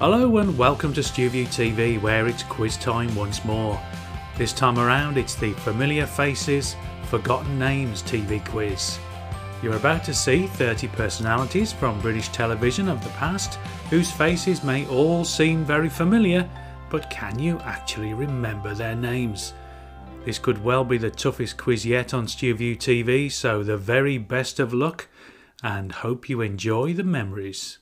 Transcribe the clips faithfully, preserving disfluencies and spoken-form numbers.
Hello and welcome to Stuview T V, where it's quiz time once more. This time around it's the Familiar Faces, Forgotten Names T V quiz. You're about to see thirty personalities from British television of the past whose faces may all seem very familiar, but can you actually remember their names? This could well be the toughest quiz yet on Stuview T V, so the very best of luck and hope you enjoy the memories.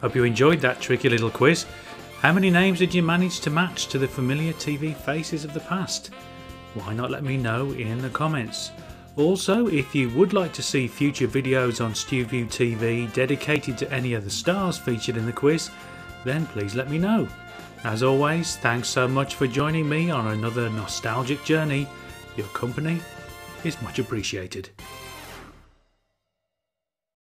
Hope you enjoyed that tricky little quiz. How many names did you manage to match to the familiar T V faces of the past? Why not let me know in the comments? Also, if you would like to see future videos on Stuview T V dedicated to any of the stars featured in the quiz, then please let me know. As always, thanks so much for joining me on another nostalgic journey. Your company is much appreciated.